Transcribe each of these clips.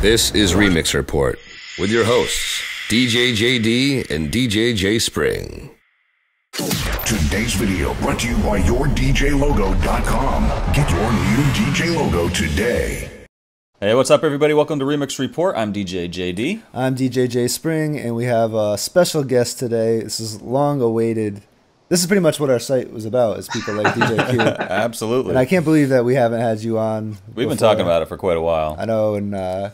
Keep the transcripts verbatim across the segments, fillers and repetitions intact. This is Remix Report with your hosts, D J J D and D J J Spring. Today's video brought to you by your D J logo dot com. Get your new D J logo today. Hey, what's up, everybody? Welcome to Remix Report. I'm D J J D. I'm D J J Spring, and we have a special guest today. This is long-awaited. This is pretty much what our site was about, is people like D J Kue. Absolutely. And I can't believe that we haven't had you on We've before. Been talking about it for quite a while. I know, and uh,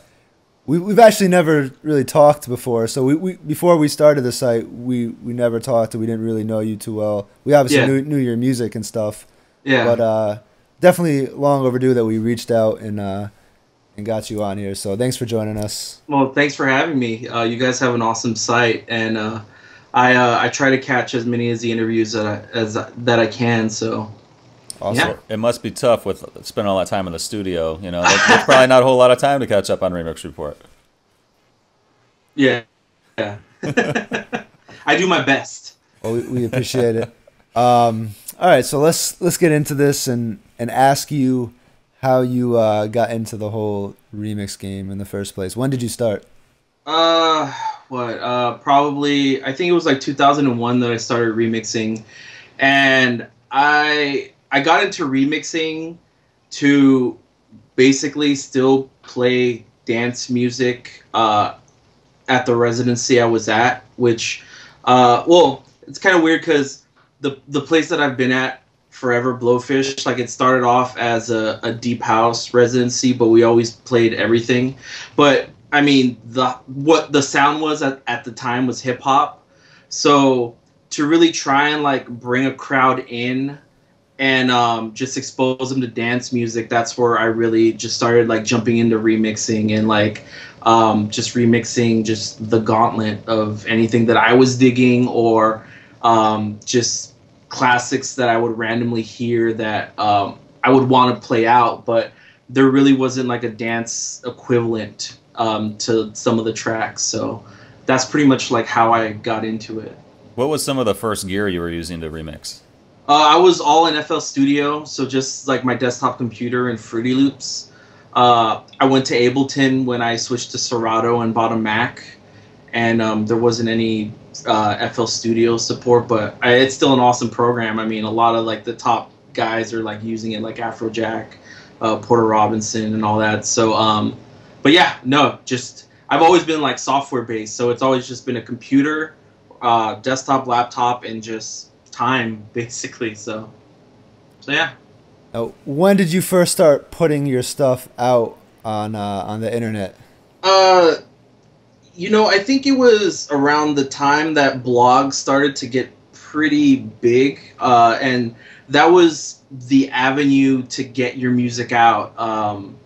we, we've actually never really talked before. So we, we before we started the site, we, we never talked, and we didn't really know you too well. We obviously yeah. knew, knew your music and stuff. Yeah. But uh, definitely long overdue that we reached out and... Uh, and got you on here, so thanks for joining us. Well, thanks for having me. Uh, you guys have an awesome site, and uh, I uh, I try to catch as many as the interviews that I, as uh, that I can. So, also, yeah. It must be tough with spending all that time in the studio. You know, there's, there's probably not a whole lot of time to catch up on Remix Report. Yeah, yeah. I do my best. Well, we, we appreciate it. Um, all right, so let's let's get into this and and ask you. How you uh, got into the whole remix game in the first place? When did you start? Uh, what? Uh, probably. I think it was like two thousand one that I started remixing, and I I got into remixing to basically still play dance music uh, at the residency I was at. Which, uh, well, it's kind of weird because the the place that I've been at. Forever Blowfish, like it started off as a, a deep house residency, but we always played everything. But I mean, the what the sound was at, at the time was hip hop. So to really try and like bring a crowd in and um, just expose them to dance music, that's where I really just started like jumping into remixing and like um, just remixing just the gauntlet of anything that I was digging or um, just. Classics that I would randomly hear that um, I would want to play out, but there really wasn't like a dance equivalent um, to some of the tracks. So that's pretty much like how I got into it. What was some of the first gear you were using to remix? Uh, I was all in F L Studio, so just like my desktop computer and Fruity Loops. Uh, I went to Ableton when I switched to Serato and bought a Mac, and um, there wasn't any uh, F L Studio support, but I, it's still an awesome program. I mean, a lot of like the top guys are like using it, like Afrojack, uh, Porter Robinson, and all that. So, um, but yeah, no, just I've always been like software based, so it's always just been a computer, uh, desktop, laptop, and just time basically. So, so yeah. Now, when did you first start putting your stuff out on uh, on the internet? Uh. You know, I think it was around the time that blogs started to get pretty big, uh, and that was the avenue to get your music out. Um,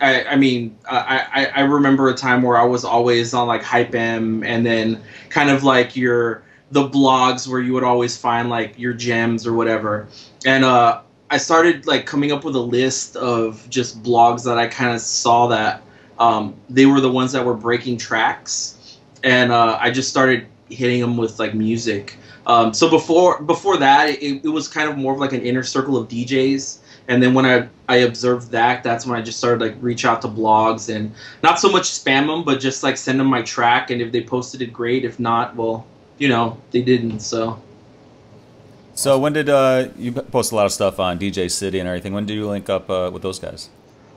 I, I mean, I, I, I remember a time where I was always on like Hype M, and then kind of like your the blogs where you would always find like your gems or whatever. And uh, I started like coming up with a list of just blogs that I kind of saw that. Um, they were the ones that were breaking tracks, and uh, I just started hitting them with like music. Um, so before before that, it, it was kind of more of like an inner circle of D Js. And then when I I observed that, that's when I just started like reach out to blogs and not so much spam them, but just like send them my track. And if they posted it, great. If not, well, you know, they didn't. So. So when did uh, you post a lot of stuff on D J City and everything? When did you link up uh, with those guys?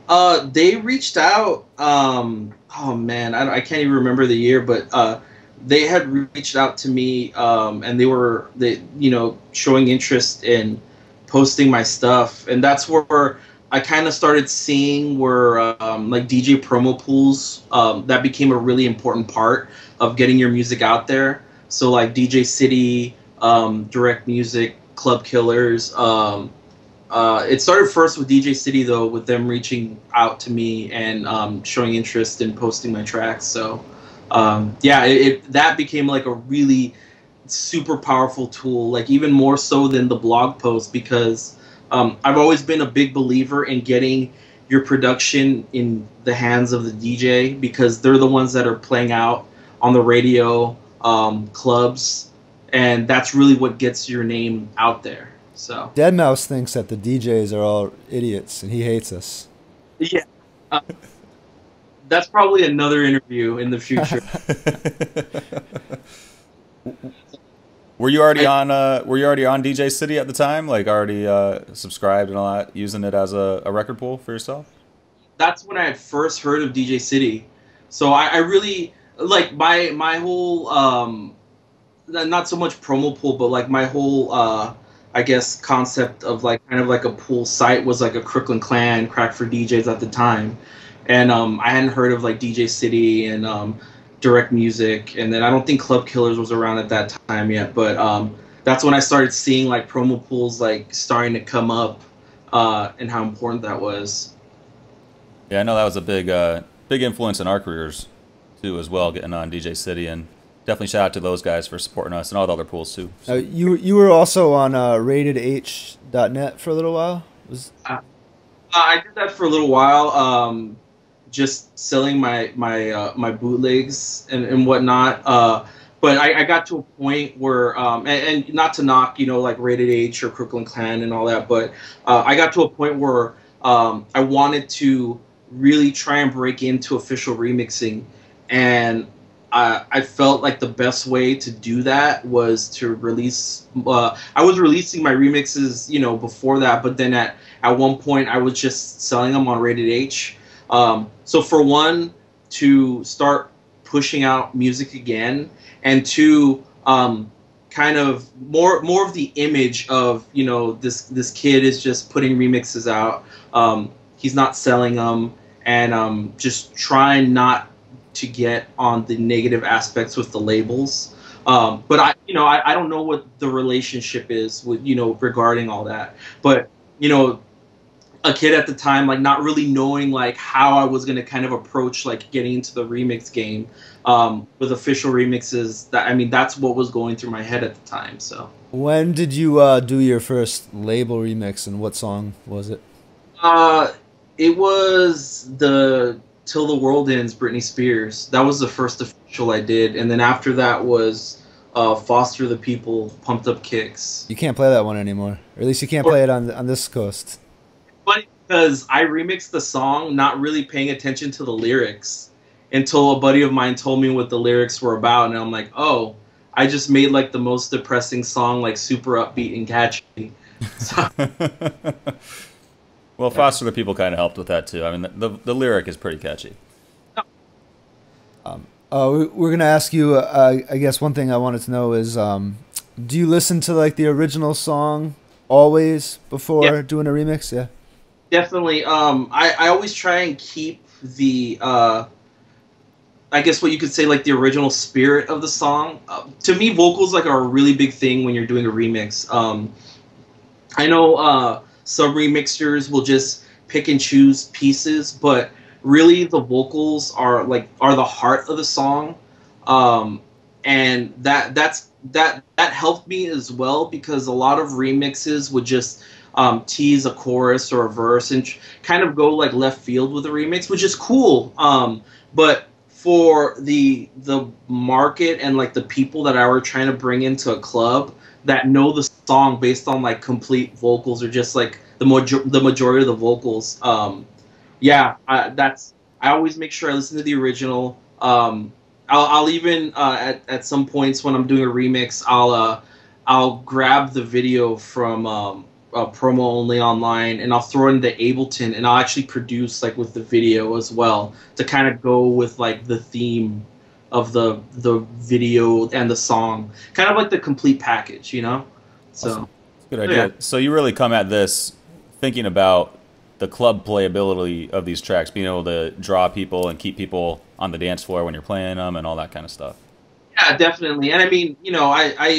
Uh, they reached out, um, oh man, I, I can't even remember the year, but, uh, they had reached out to me, um, and they were, they, you know, showing interest in posting my stuff. And that's where I kind of started seeing where, um, like D J promo pools, um, that became a really important part of getting your music out there. So like D J City, um, Direct Music, Club Killers, um, Uh, it started first with D J City, though, with them reaching out to me and um, showing interest in posting my tracks. So, um, yeah, it, it, that became like a really super powerful tool, like even more so than the blog post, because um, I've always been a big believer in getting your production in the hands of the D J, because they're the ones that are playing out on the radio, um, clubs, and that's really what gets your name out there. So Deadmau five thinks that the D Js are all idiots, and he hates us. Yeah. Uh, that's probably another interview in the future. Were you already I, on? Uh, were you already on D J City at the time? Like already uh, subscribed and all that, using it as a, a record pool for yourself? That's when I had first heard of D J City. So I, I really like my my whole um, not so much promo pool, but like my whole uh, I guess concept of like kind of like a pool site was like a Crooklyn Clan crack for D Js at the time, and um, I hadn't heard of like D J City and. Um, Direct Music, and then I don't think Club Killers was around at that time yet, but um, that's when I started seeing like promo pools like starting to come up, uh, and how important that was. Yeah, I know that was a big, uh, big influence in our careers too, as well. Getting on D J City, and definitely shout out to those guys for supporting us and all the other pools too. So. Uh, you you were also on uh, rated h dot net for a little while. Was uh, I did that for a little while. Um, just selling my my uh, my bootlegs and, and whatnot, uh, but I, I got to a point where, um, and, and not to knock, you know, like Rated H or Crooklyn Clan and all that, but uh, I got to a point where um, I wanted to really try and break into official remixing, and I, I felt like the best way to do that was to release. Uh, I was releasing my remixes, you know, before that, but then at at one point I was just selling them on Rated H. Um, so for one, to start pushing out music again, and two, um, kind of more more of the image of, you know, this this kid is just putting remixes out. Um, he's not selling them, and um, just trying not to get on the negative aspects with the labels. Um, but I, you know, I, I don't know what the relationship is with, you know, regarding all that. But, you know. A kid at the time, like not really knowing like how I was gonna kind of approach like getting into the remix game, um, with official remixes. That I mean, that's what was going through my head at the time. So when did you uh, do your first label remix, and what song was it? Uh, it was the "Till the World Ends" Britney Spears. That was the first official I did, and then after that was uh, "Foster the People" Pumped Up Kicks. You can't play that one anymore, or at least you can't play it on on this coast. Funny because I remixed the song not really paying attention to the lyrics until a buddy of mine told me what the lyrics were about, and I'm like, oh, I just made like the most depressing song like super upbeat and catchy. So. Well, yeah. Foster the People kind of helped with that too. I mean, the, the, the lyric is pretty catchy. No. Um, uh, we're going to ask you, uh, I guess one thing I wanted to know is, um, do you listen to like the original song always before yeah. doing a remix? Yeah. Definitely. Um, I, I always try and keep the, uh, I guess what you could say, like the original spirit of the song. Uh, to me, vocals like are a really big thing when you're doing a remix. Um, I know uh, some remixers will just pick and choose pieces, but really the vocals are like are the heart of the song, um, and that that's that that helped me as well, because a lot of remixes would just Um, tease a chorus or a verse and kind of go like left field with a remix, which is cool. Um, but for the the market and like the people that I were trying to bring into a club that know the song based on like complete vocals or just like the major the majority of the vocals, um, yeah, I, that's I always make sure I listen to the original. Um, I'll, I'll even uh, at at some points when I'm doing a remix, I'll uh, I'll grab the video from. Um, Uh, Promo Only Online, and I'll throw in the Ableton, and I'll actually produce like with the video as well to kind of go with like the theme of the the video and the song, kind of like the complete package, you know. So awesome. That's a good idea. Yeah. So you really come at this thinking about the club playability of these tracks, being able to draw people and keep people on the dance floor when you're playing them and all that kind of stuff. Yeah, definitely. And I mean, you know, I I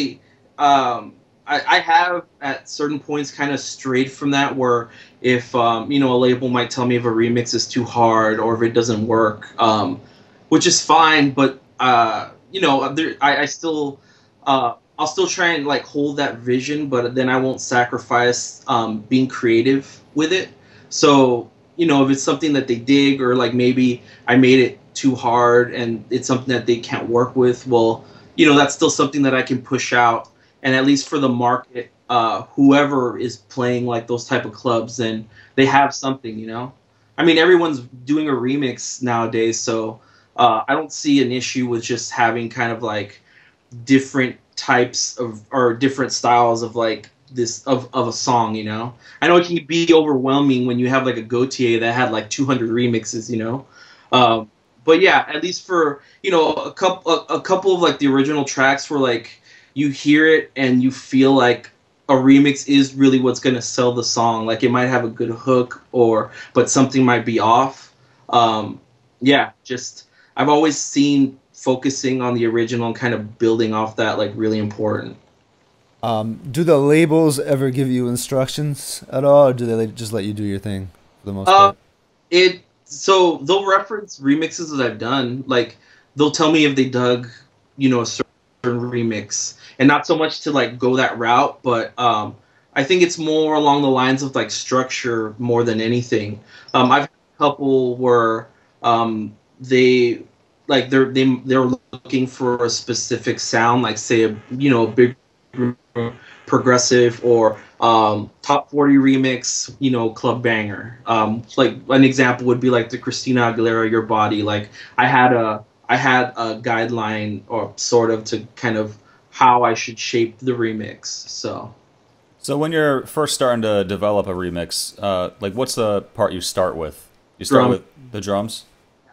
um I have at certain points kind of strayed from that, where if um, you know, a label might tell me if a remix is too hard or if it doesn't work, um, which is fine. But uh, you know, there, I, I still uh, I'll still try and like hold that vision, but then I won't sacrifice um, being creative with it. So you know, if it's something that they dig, or like maybe I made it too hard and it's something that they can't work with, well, you know, that's still something that I can push out. And at least for the market, uh, whoever is playing like those type of clubs, then they have something, you know. I mean, everyone's doing a remix nowadays, so uh, I don't see an issue with just having kind of like different types of or different styles of like this of, of a song, you know. I know it can be overwhelming when you have like a Gotye that had like two hundred remixes, you know. Um, but yeah, at least for, you know, a couple a, a couple of like the original tracks where like you hear it and you feel like a remix is really what's going to sell the song. Like it might have a good hook or, but something might be off. Um, yeah, just, I've always seen focusing on the original and kind of building off that, like really important. Um, do the labels ever give you instructions at all? Or do they just let you do your thing for the most uh, part? It, so they'll reference remixes that I've done. Like they'll tell me if they dug, you know, a certain remix. And not so much to like go that route, but um, I think it's more along the lines of like structure more than anything. Um, I've had a couple where um, they like they're they, they're looking for a specific sound, like say a, you know, a big progressive or um, top forty remix, you know, club banger. Um, like an example would be like the Christina Aguilera "Your Body." Like I had a I had a guideline or sort of to kind of how I should shape the remix. So, so when you're first starting to develop a remix, uh, like what's the part you start with? You start Drum. with the drums?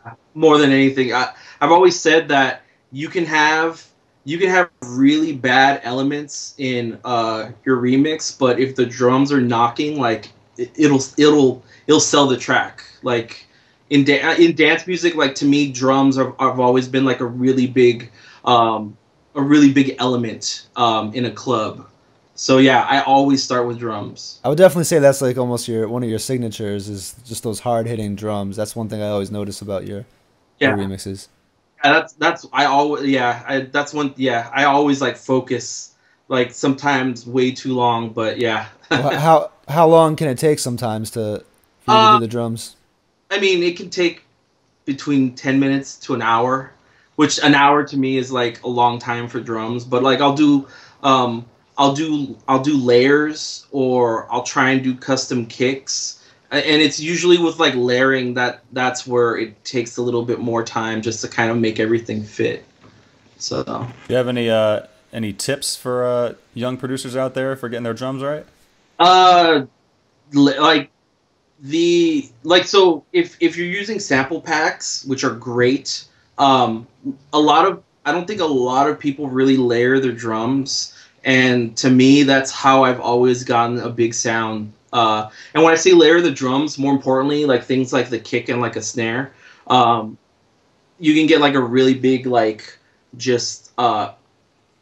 Yeah. More than anything, I, I've always said that you can have you can have really bad elements in uh, your remix, but if the drums are knocking, like it, it'll it'll it'll sell the track. Like in da in dance music, like to me, drums have, have always been like a really big um, a really big element um, in a club. So yeah, I always start with drums. I would definitely say that's like almost your one of your signatures is just those hard hitting drums. That's one thing I always notice about your, yeah. your remixes. Yeah, that's that's I always yeah I, that's one yeah I always like focus like sometimes way too long, but yeah. Well, how how long can it take sometimes to, for you uh, to do the drums? I mean, it can take between ten minutes to an hour. Which an hour to me is like a long time for drums, but like I'll do, um, I'll do, I'll do layers, or I'll try and do custom kicks, and it's usually with like layering that that's where it takes a little bit more time just to kind of make everything fit. So, do you have any uh, any tips for uh, young producers out there for getting their drums right? Uh, like the like so if if you're using sample packs, which are great. Um, a lot of, I don't think a lot of people really layer their drums, and to me, that's how I've always gotten a big sound. Uh, and when I say layer the drums, more importantly, like things like the kick and like a snare, um, you can get like a really big, like just, uh,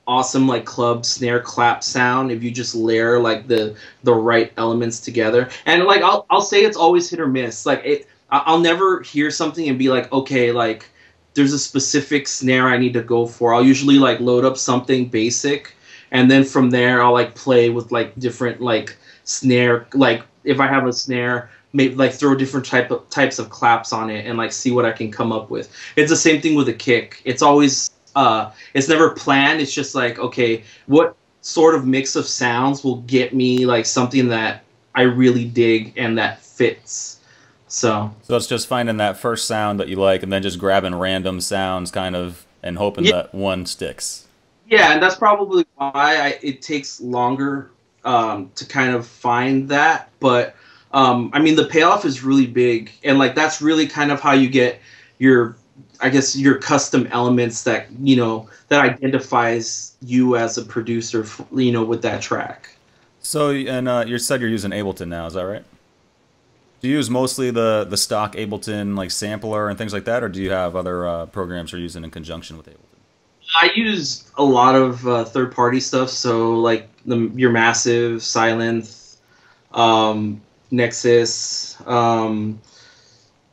awesome, like club snare clap sound if you just layer like the, the right elements together. And like, I'll, I'll say it's always hit or miss. Like it, I'll never hear something and be like, okay, like, there's a specific snare I need to go for. I'll usually like load up something basic, and then from there I'll like play with like different like snare. Like if I have a snare, maybe like throw different type of types of claps on it and like see what I can come up with. It's the same thing with a kick. It's always uh, it's never planned. It's just like, okay, what sort of mix of sounds will get me like something that I really dig and that fits. So, so it's just finding that first sound that you like, and then just grabbing random sounds, kind of, and hoping yeah. that one sticks. Yeah, and that's probably why I, it takes longer um, to kind of find that. But um, I mean, the payoff is really big, and like that's really kind of how you get your, I guess, your custom elements that you know that identifies you as a producer, you know, with that track. So, and uh, you said you're using Ableton now, is that right? Do you use mostly the, the stock Ableton like sampler and things like that, or do you have other uh, programs you're using in conjunction with Ableton? I use a lot of uh, third-party stuff, so like the, your Massive, Silence, um, Nexus. Um,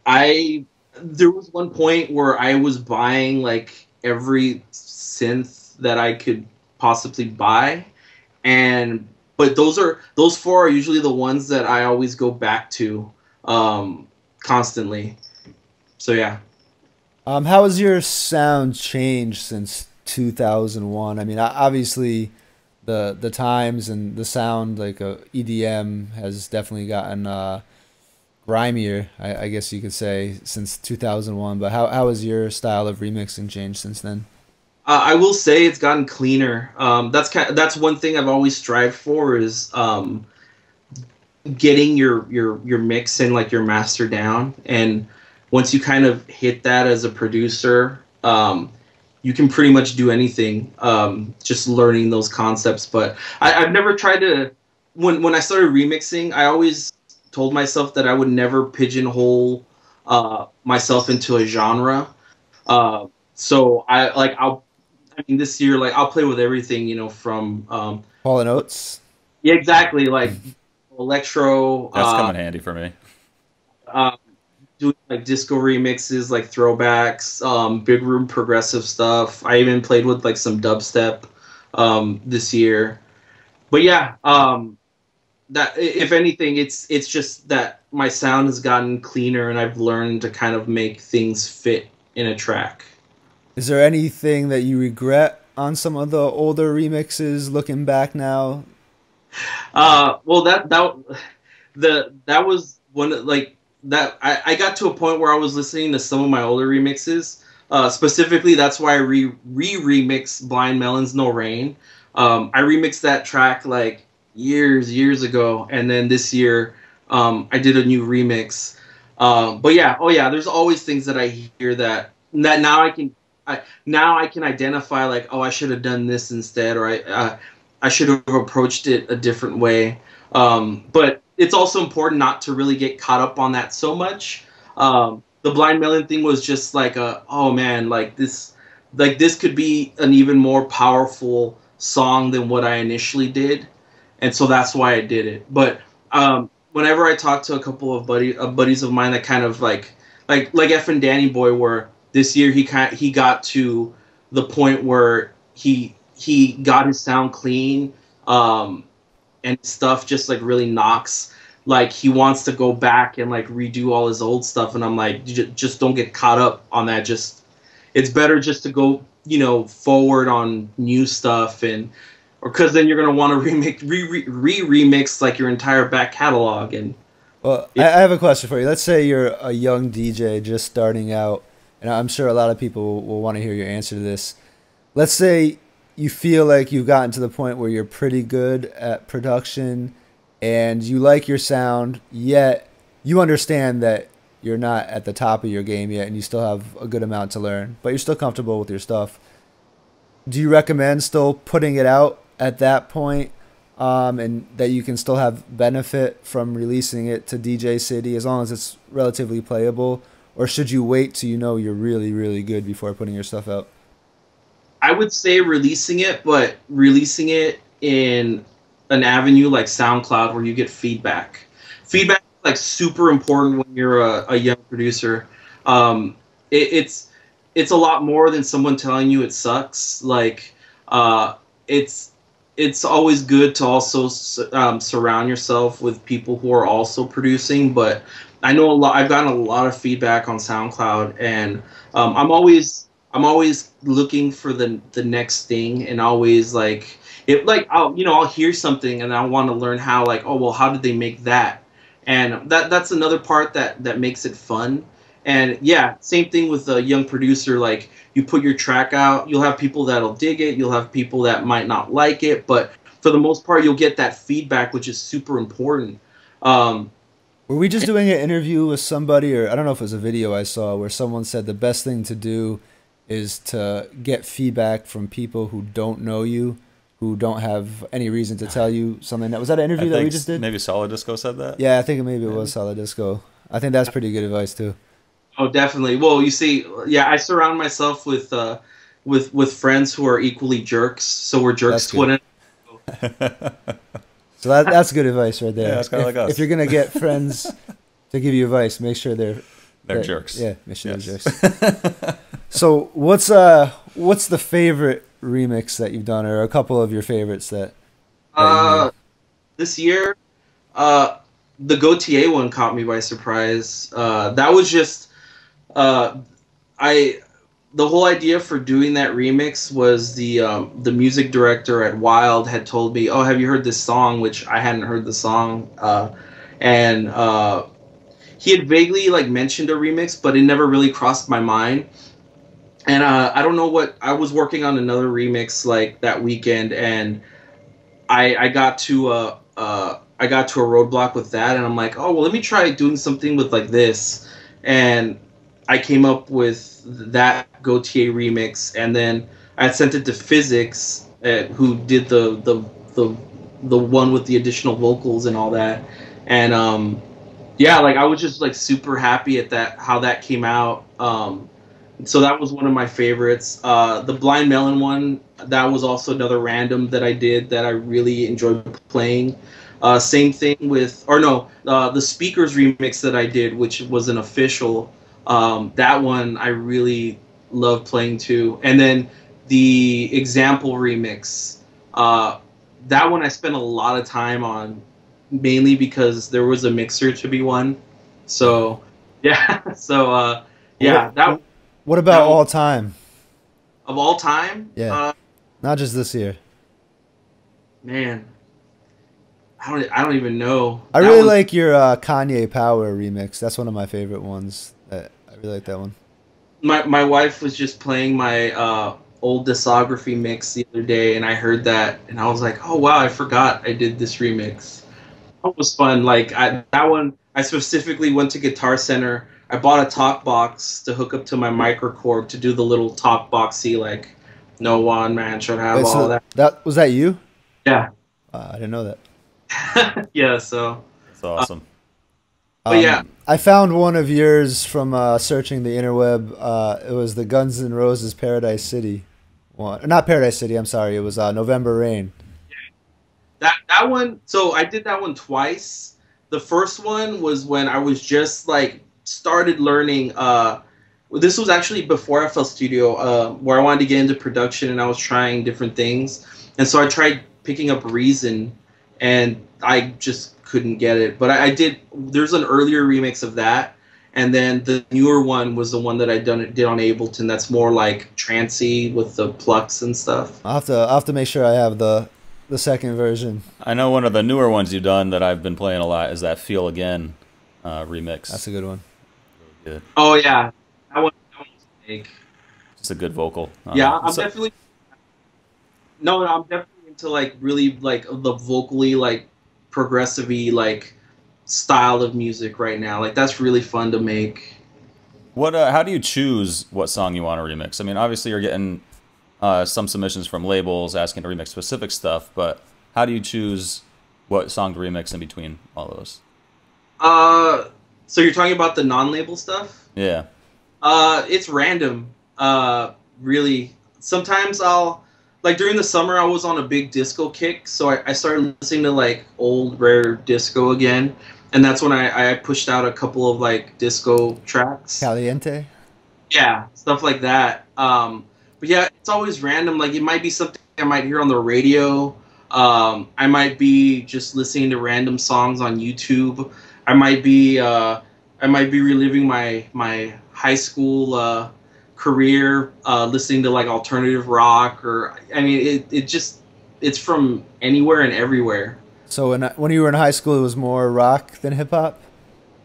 I there was one point where I was buying like every synth that I could possibly buy, and but those are those four are usually the ones that I always go back to. Um, constantly. So yeah. Um, how has your sound changed since two thousand one? I mean, obviously the the times and the sound like uh, E D M has definitely gotten uh, grimier, I, I guess you could say, since two thousand one. But how, how has your style of remixing changed since then? Uh, I will say it's gotten cleaner. Um, that's kind of, that's one thing I've always strived for is um, getting your your your mix and like your master down. And once you kind of hit that as a producer, um, you can pretty much do anything. Um, just learning those concepts. But I, I've never tried to. When when I started remixing, I always told myself that I would never pigeonhole uh, myself into a genre. Uh, so I like I'll. I mean, this year, like, I'll play with everything, you know, from um, Paul and Oates. Yeah, exactly. Like electro. That's uh, coming handy for me. Uh, doing like disco remixes, like throwbacks, um, big room progressive stuff. I even played with like some dubstep um, this year. But yeah, um, that if anything, it's it's just that my sound has gotten cleaner, and I've learned to kind of make things fit in a track. Is there anything that you regret on some of the older remixes looking back now? Uh, well, that that the that was one like that I, I got to a point where I was listening to some of my older remixes. Uh, specifically, that's why I re re remixed Blind Melon's No Rain. Um, I remixed that track like years years ago, and then this year um, I did a new remix. Um, but yeah, oh yeah, there's always things that I hear that that now I can. I, now I can identify like, oh, I should have done this instead, or I uh, I should have approached it a different way. Um, but it's also important not to really get caught up on that so much. Um, the Blind Melon thing was just like a, oh man, like this, like this could be an even more powerful song than what I initially did, and so that's why I did it. But um, whenever I talk to a couple of buddy uh, buddies of mine that kind of like like like F and Danny Boy were. This year he kind of, he got to the point where he he got his sound clean um, and stuff just like really knocks. Like he wants to go back and like redo all his old stuff, and I'm like, just don't get caught up on that. Just it's better just to go, you know, forward on new stuff, and or because then you're gonna want to remix re re remix like your entire back catalog. And well, I have a question for you. Let's say you're a young D J just starting out. And I'm sure a lot of people will want to hear your answer to this. Let's say you feel like you've gotten to the point where you're pretty good at production and you like your sound, yet you understand that you're not at the top of your game yet and you still have a good amount to learn, but you're still comfortable with your stuff. Do you recommend still putting it out at that point, um, and that you can still have benefit from releasing it to D J City as long as it's relatively playable? Or should you wait till you know you're really, really good before putting your stuff out? I would say releasing it, but releasing it in an avenue like SoundCloud where you get feedback. Feedback is like super important when you're a, a young producer. Um, it, it's it's a lot more than someone telling you it sucks. Like uh, it's it's always good to also um, surround yourself with people who are also producing, but. I know a lot. I've gotten a lot of feedback on SoundCloud, and um, I'm always I'm always looking for the the next thing, and always like if like I'll you know I'll hear something and I want to learn how, like, oh well, how did they make that, and that that's another part that that makes it fun. And yeah, same thing with a young producer. Like you put your track out, you'll have people that'll dig it, you'll have people that might not like it, but for the most part, you'll get that feedback, which is super important. Um, Were we just doing an interview with somebody, or I don't know if it was a video I saw, where someone said the best thing to do is to get feedback from people who don't know you, who don't have any reason to tell you something. Was that an interview that we just did? Maybe Solid Disco said that? Yeah, I think maybe it was Solid Disco. I think that's pretty good advice, too. Oh, definitely. Well, you see, yeah, I surround myself with uh, with, with friends who are equally jerks, so we're jerks to one another. So that, that's good advice right there. Yeah, it's kind of like us. If you're gonna get friends to give you advice, make sure they're they're, they're jerks. Yeah, make sure yes. they're jerks. So what's uh what's the favorite remix that you've done, or a couple of your favorites that? that uh, this year, uh, the Gotye one caught me by surprise. Uh, that was just uh, I. The whole idea for doing that remix was the um, the music director at Wild had told me, "Oh, have you heard this song?" Which I hadn't heard the song, uh, and uh, he had vaguely like mentioned a remix, but it never really crossed my mind. And uh, I don't know what, I was working on another remix like that weekend, and I, I got to uh, uh, I got to a roadblock with that, and I'm like, oh well, let me try doing something with like this, and I came up with that Gotye remix, and then I sent it to Physics, uh, who did the, the the the one with the additional vocals and all that, and um, yeah, like I was just like super happy at that how that came out. Um, So that was one of my favorites. Uh, the Blind Melon one, that was also another random that I did that I really enjoyed playing. Uh, same thing with, or no, uh, the Speakers remix that I did, which was an official. Um, that one I really loved playing too. And then the Example remix, uh, that one I spent a lot of time on, mainly because there was a mixer to be won. So yeah, so uh, yeah, that. What about now, all time? Of all time? Yeah. Uh, Not just this year. Man, I don't. I don't even know. I that really one. like your uh, Kanye Power remix. That's one of my favorite ones. I, I really like that one. My my wife was just playing my uh, old discography mix the other day, and I heard that, and I was like, oh wow, I forgot I did this remix. That was fun. Like I, that one, I specifically went to Guitar Center. I bought a talk box to hook up to my microcord to do the little talk boxy, like, no one man should have. Wait, all so that. that. Was that you? Yeah. Uh, I didn't know that. Yeah, so. That's awesome. Uh, but yeah. Um, I found one of yours from uh, searching the interweb. Uh, it was the Guns N' Roses Paradise City one. Not Paradise City, I'm sorry. It was uh, November Rain. Yeah. That, that one, so I did that one twice. The first one was when I was just, like, started learning, uh, this was actually before F L Studio, uh, where I wanted to get into production and I was trying different things. And so I tried picking up Reason and I just couldn't get it. But I, I did, there's an earlier remix of that. And then the newer one was the one that I done, did on Ableton that's more like trancey with the plucks and stuff. I'll have to, I'll have to make sure I have the, the second version. I know one of the newer ones you've done that I've been playing a lot is that Feel Again uh, remix. That's a good one. Good. Oh yeah, that one, that one was big. Just a good vocal. Uh, yeah, I'm so, definitely. No, I'm definitely into like really like the vocally like progressive-y like style of music right now. Like that's really fun to make. What? Uh, how do you choose what song you want to remix? I mean, obviously you're getting uh, some submissions from labels asking to remix specific stuff, but how do you choose what song to remix in between all those? Uh. So you're talking about the non-label stuff? Yeah. Uh, it's random, uh, really. Sometimes I'll, like during the summer I was on a big disco kick, so I, I started listening to like old rare disco again, and that's when I, I pushed out a couple of like disco tracks. Caliente? Yeah, stuff like that. Um, but yeah, it's always random. Like it might be something I might hear on the radio. Um, I might be just listening to random songs on YouTube. I might be uh, I might be reliving my my high school uh, career, uh, listening to like alternative rock, or I mean it it just it's from anywhere and everywhere. So when, when you were in high school, it was more rock than hip hop.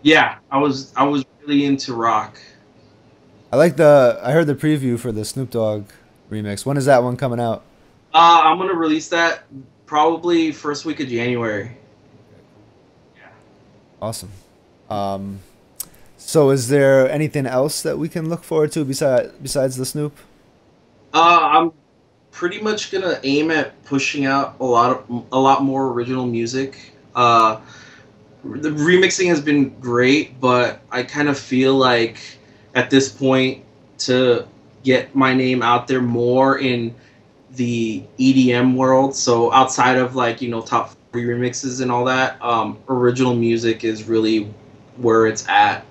Yeah, I was I was really into rock. I like the I heard the preview for the Snoop Dogg remix. When is that one coming out? Uh, I'm gonna release that probably first week of January. Awesome. Um, so is there anything else that we can look forward to besides besides the Snoop? Uh, I'm pretty much gonna aim at pushing out a lot of a lot more original music. Uh, the remixing has been great, but I kind of feel like at this point to get my name out there more in the E D M world. So outside of like you know top remixes and all that, um, original music is really where it's at.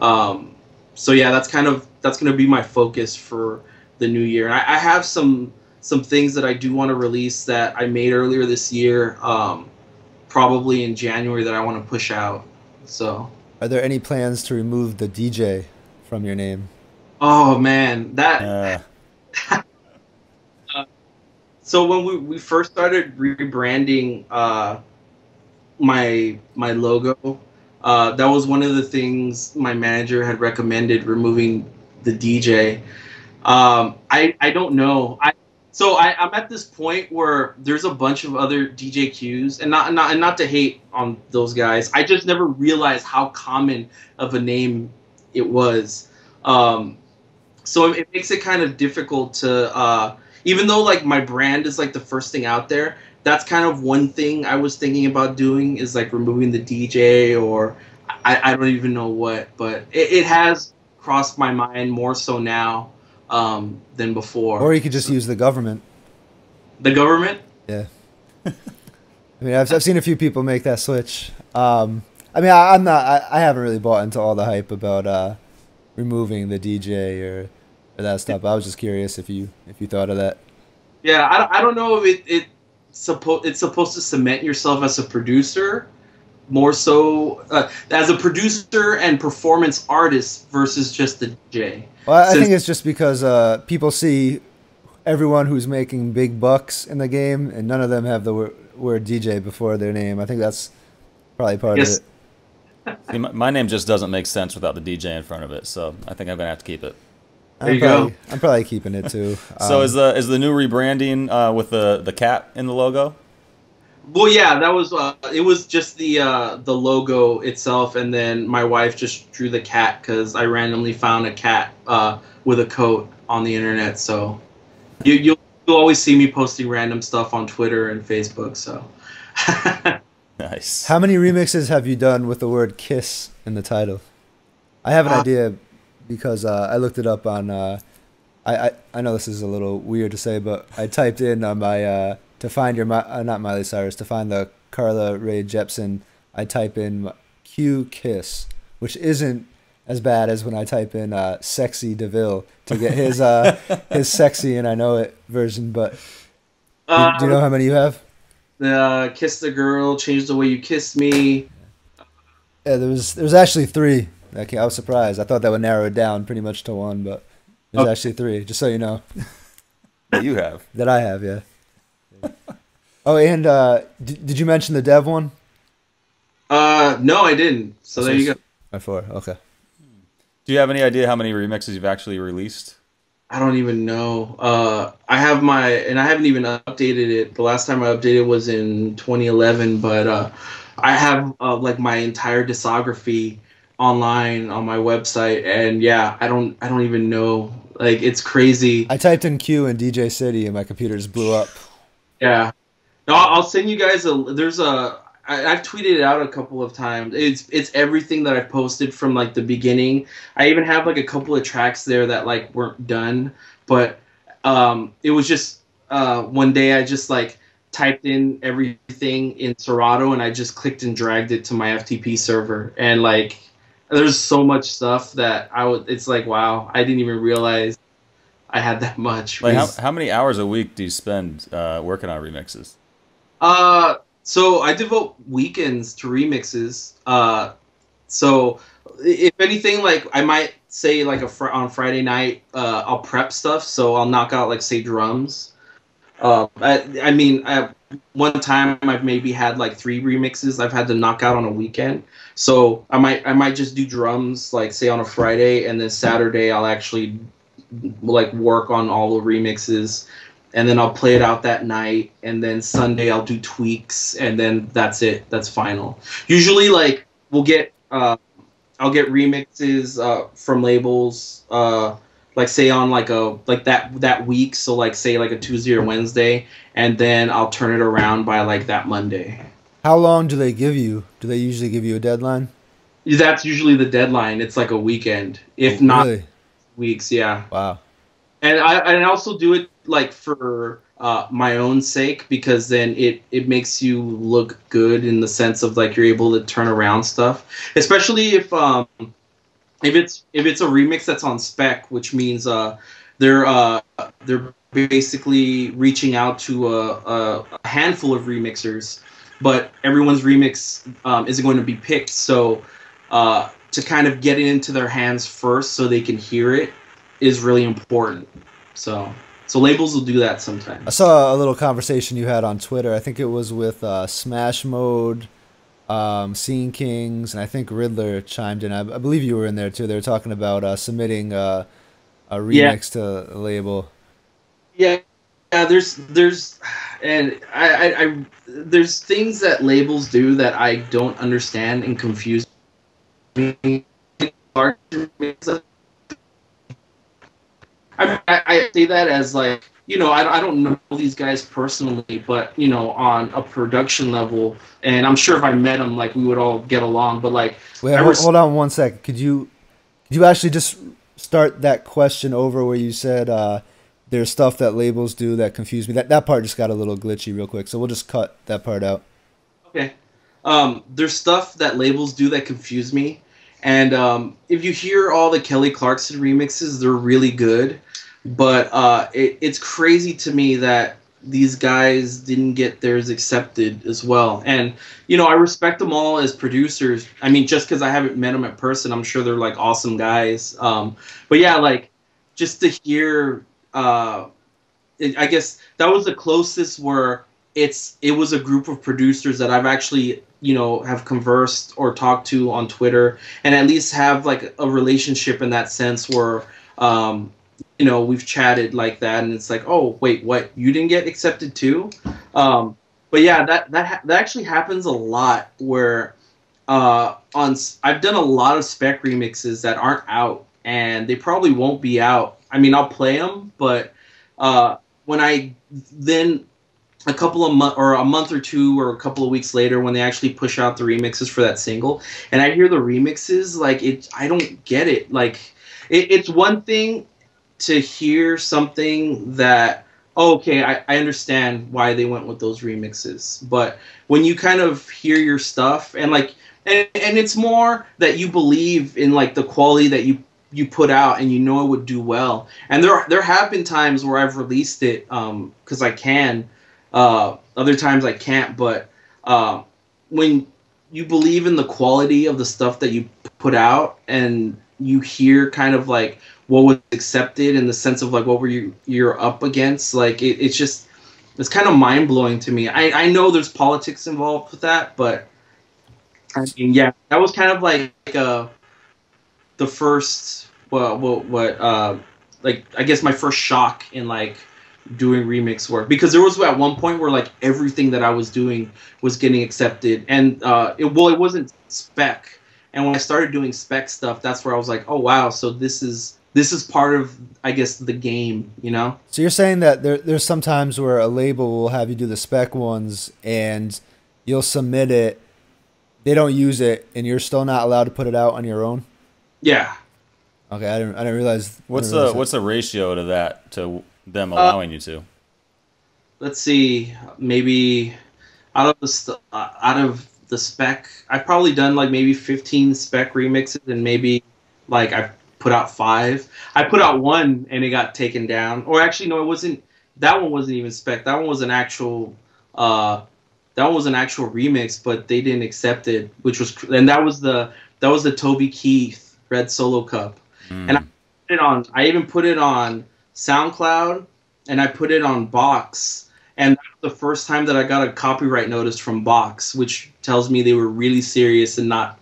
Um, so yeah, that's kind of that's gonna be my focus for the new year. And I, I have some some things that I do want to release that I made earlier this year, um, probably in January that I want to push out. So, are there any plans to remove the D J from your name? Oh man, that. Uh. So when we, we first started rebranding uh, my my logo, Uh, that was one of the things my manager had recommended, removing the D J. Um, I, I don't know. I, so I, I'm at this point where there's a bunch of other D J Qs, and not, not, and not to hate on those guys. I just never realized how common of a name it was. Um, so it, it makes it kind of difficult to, uh, even though like my brand is like the first thing out there, that's kind of one thing I was thinking about doing, is like removing the D J, or I, I don't even know what, but it, it has crossed my mind more so now um, than before. Or you could just use the government. The government? Yeah. I mean, I've, I've seen a few people make that switch. Um, I mean, I, I'm not, I, I haven't really bought into all the hype about uh, removing the D J or, or that stuff. I was just curious if you, if you thought of that. Yeah. I, I don't know if it, it, Suppo it's supposed to cement yourself as a producer, more so uh, as a producer and performance artist versus just the D J. Well, I Since think it's just because uh, people see everyone who's making big bucks in the game, and none of them have the wor word D J before their name. I think that's probably part yes. of it. I mean, my, my name just doesn't make sense without the D J in front of it, so I think I'm gonna have to keep it. There you I'm probably, go. I'm probably keeping it too. Um, so is the is the new rebranding uh, with the the cat in the logo? Well, yeah, that was uh, it was just the uh, the logo itself, and then my wife just drew the cat because I randomly found a cat uh, with a coat on the internet. So you you'll, you'll always see me posting random stuff on Twitter and Facebook. So nice. How many remixes have you done with the word "kiss" in the title? I have an uh, idea. Because uh, I looked it up on, uh, I, I I know this is a little weird to say, but I typed in on my uh, to find your uh, not Miley Cyrus, to find the Carla Rae Jepsen. I type in "Q kiss," which isn't as bad as when I type in uh, "sexy DeVille" to get his uh, his "sexy" and I know it version. But uh, do, do you know how many you have? Uh, kiss the girl, change the way you kiss me. Yeah, there was there was actually three. Okay, I was surprised. I thought that would narrow it down pretty much to one, but there's okay. actually three, just so you know. That you have. That I have, yeah. Oh, and uh, did, did you mention the dev one? Uh, no, I didn't. So, so there you go. My four, okay. Do you have any idea how many remixes you've actually released? I don't even know. Uh, I have my, and I haven't even updated it. The last time I updated was in twenty eleven, but uh, I have uh, like my entire discography online on my website, and yeah, I don't I don't even know. Like, it's crazy. I typed in Q and D J City and my computer just blew up. Yeah. No, I'll send you guys a there's a I, I've tweeted it out a couple of times. It's it's everything that I've posted from like the beginning. I even have like a couple of tracks there that like weren't done, but um it was just uh one day I just like typed in everything in Serato and I just clicked and dragged it to my F T P server, and like there's so much stuff that I would, it's like, wow, I didn't even realize I had that much. Like, how, how many hours a week do you spend uh, working on remixes? Uh, so I devote weekends to remixes. Uh, so if anything, like I might say like a fr on Friday night, uh, I'll prep stuff. So I'll knock out like say drums. Uh, I, I mean, I, one time I've maybe had like three remixes I've had to knock out on a weekend. So I might I might just do drums like say on a Friday, and then Saturday I'll actually like work on all the remixes, and then I'll play it out that night, and then Sunday I'll do tweaks, and then that's it. That's final. Usually like we'll get uh, I'll get remixes uh, from labels uh, like say on like a like that that week. So like say like a Tuesday or Wednesday, and then I'll turn it around by like that Monday. How long do they give you? Do they usually give you a deadline? That's usually the deadline. It's like a weekend, if oh, not really? weeks. Yeah. Wow. And I and I also do it like for uh, my own sake, because then it it makes you look good in the sense of like you're able to turn around stuff, especially if um if it's if it's a remix that's on spec, which means uh they're uh they're basically reaching out to a, a handful of remixers. But everyone's remix um, isn't going to be picked, so uh, to kind of get it into their hands first, so they can hear it, is really important. So, so labels will do that sometimes. I saw a little conversation you had on Twitter. I think it was with uh, Smash Mode, um, Scene Kings, and I think Riddler chimed in. I, I believe you were in there too. They were talking about uh, submitting uh, a remix yeah. to a label. Yeah, yeah. There's there's, and I, I, I there's things that labels do that I don't understand and confuse me. I, I, I say that as like, you know, I, I don't know these guys personally, but, you know, on a production level, and I'm sure if I met them, like, we would all get along, but, like... Wait, hold, hold on one second. Could you, could you actually just start that question over where you said uh, there's stuff that labels do that confuse me? That, that part just got a little glitchy real quick, so we'll just cut that part out. Okay. Um, there's stuff that labels do that confuse me, and um, if you hear all the Kelly Clarkson remixes, they're really good. But uh, it, it's crazy to me that these guys didn't get theirs accepted as well. And, you know, I respect them all as producers. I mean, just because I haven't met them in person, I'm sure they're, like, awesome guys. Um, but, yeah, like, just to hear, uh, it, I guess that was the closest where it's it was a group of producers that I've actually, you know, have conversed or talked to on Twitter and at least have, like, a relationship in that sense where um, – you know, we've chatted like that, and it's like, oh, wait, what? You didn't get accepted too? Um, but yeah, that that ha that actually happens a lot. Where uh, on I've done a lot of spec remixes that aren't out, and they probably won't be out. I mean, I'll play them, but uh, when I then a couple of months or a month or two or a couple of weeks later, when they actually push out the remixes for that single, and I hear the remixes, like it, I don't get it. Like it, it's one thing to hear something that, oh, okay, I, I understand why they went with those remixes. But when you kind of hear your stuff and like, and, and it's more that you believe in like the quality that you, you put out and you know it would do well. And there, there have been times where I've released it um, 'cause I can, uh, other times I can't, but uh, when you believe in the quality of the stuff that you put out and you hear kind of like, what was accepted in the sense of like what were you you're up against, like it, it's just it's kind of mind-blowing to me. I, I know there's politics involved with that, but I mean, yeah, that was kind of like uh the first well what what uh like I guess my first shock in like doing remix work, because there was at one point where like everything that I was doing was getting accepted, and uh it well it wasn't spec, and when I started doing spec stuff, that's where I was like, oh wow, so this is This is part of, I guess, the game, you know? So you're saying that there, there's some times where a label will have you do the spec ones and you'll submit it, they don't use it, and you're still not allowed to put it out on your own? Yeah. Okay, I didn't, I didn't realize. What's I didn't realize the, what's the ratio to that, to them allowing uh, you to? Let's see, maybe out of the, uh, out of the spec, I've probably done like maybe fifteen spec remixes, and maybe like I've put out five. I put out one and it got taken down. Or actually, no, it wasn't. That one wasn't even spec. That one was an actual. Uh, that one was an actual remix, but they didn't accept it, which was. And that was the that was the Toby Keith Red Solo Cup, mm. and I put it on. I even put it on SoundCloud, and I put it on Box, and that was the first time that I got a copyright notice from Box, which tells me they were really serious and not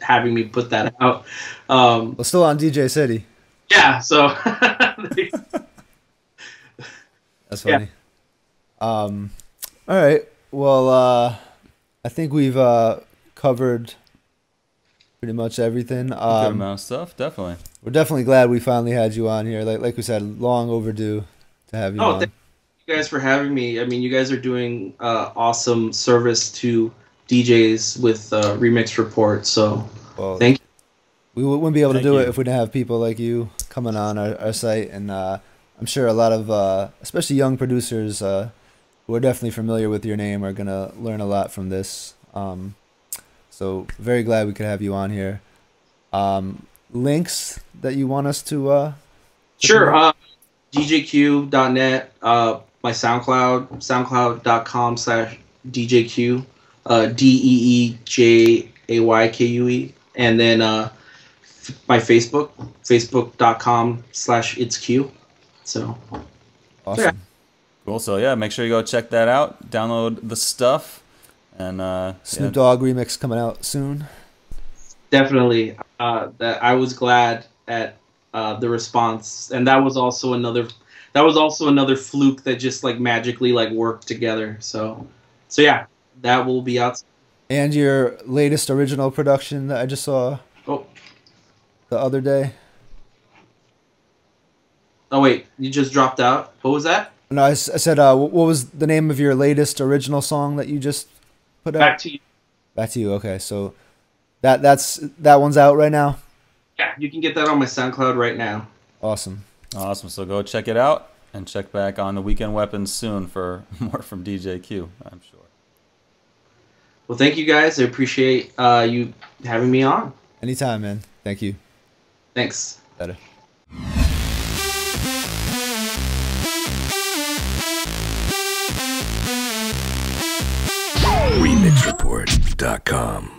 having me put that out. Um, well, still on D J City. Yeah, so. That's funny. Yeah. Um, all right. Well, uh, I think we've uh, covered pretty much everything. Um, good amount of stuff, definitely. We're definitely glad we finally had you on here. Like, like we said, long overdue to have you oh, on. Thank you guys for having me. I mean, you guys are doing uh, awesome service to D Js with uh, Remix Report, so well, thank you. We wouldn't be able to thank do you. it if we didn't have people like you coming on our, our site, and uh, I'm sure a lot of, uh, especially young producers uh, who are definitely familiar with your name are going to learn a lot from this. Um, so very glad we could have you on here. Um, links that you want us to? Uh, sure, uh, D J Kue dot net, uh, my SoundCloud, soundcloud dot com slash D J Kue. Uh, D E E J A Y K U E, and then uh, f my Facebook, facebook dot com slash it's Q. So awesome, yeah. Cool. So yeah, make sure you go check that out, download the stuff, And uh, Snoop Dogg yeah. remix coming out soon. Definitely. Uh, that I was glad at uh, the response, and that was also another that was also another fluke that just like magically like worked together. So, so yeah, that will be out. And your latest original production that I just saw oh. the other day. Oh wait, you just dropped out. What was that? No, I, I said, uh, what was the name of your latest original song that you just put out? Back to You. Back to You. Okay, so that that's that one's out right now. Yeah, you can get that on my SoundCloud right now. Awesome, awesome. So go check it out and check back on the Weekend Weapons soon for more from D J Kue, I'm sure. Well, thank you guys. I appreciate uh, you having me on. Anytime, man. Thank you. Thanks. Later. remix report dot com